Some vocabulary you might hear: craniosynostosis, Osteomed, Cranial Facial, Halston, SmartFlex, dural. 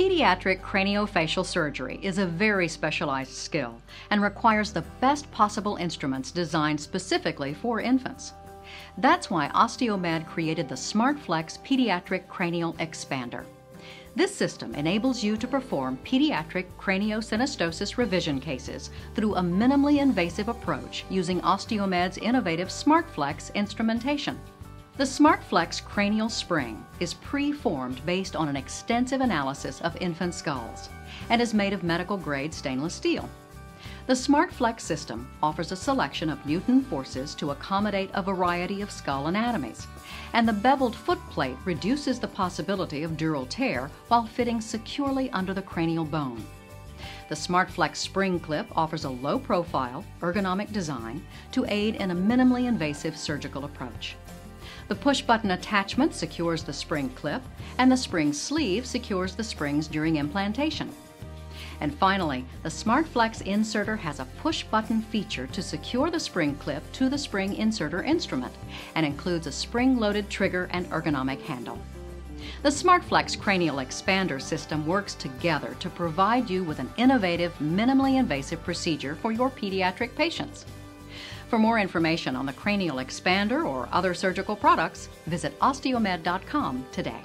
Pediatric craniofacial surgery is a very specialized skill and requires the best possible instruments designed specifically for infants. That's why Osteomed created the SmartFlex Pediatric Cranial Expander. This system enables you to perform pediatric craniosynostosis revision cases through a minimally invasive approach using Osteomed's innovative SmartFlex instrumentation. The SmartFlex cranial spring is pre-formed based on an extensive analysis of infant skulls and is made of medical-grade stainless steel. The SmartFlex system offers a selection of Newton forces to accommodate a variety of skull anatomies, and the beveled foot plate reduces the possibility of dural tear while fitting securely under the cranial bone. The SmartFlex spring clip offers a low-profile, ergonomic design to aid in a minimally invasive surgical approach. The push-button attachment secures the spring clip, and the spring sleeve secures the springs during implantation. And finally, the SmartFlex inserter has a push-button feature to secure the spring clip to the spring inserter instrument, and includes a spring-loaded trigger and ergonomic handle. The SmartFlex cranial expander system works together to provide you with an innovative, minimally invasive procedure for your pediatric patients. For more information on the cranial expander or other surgical products, visit osteomed.com today.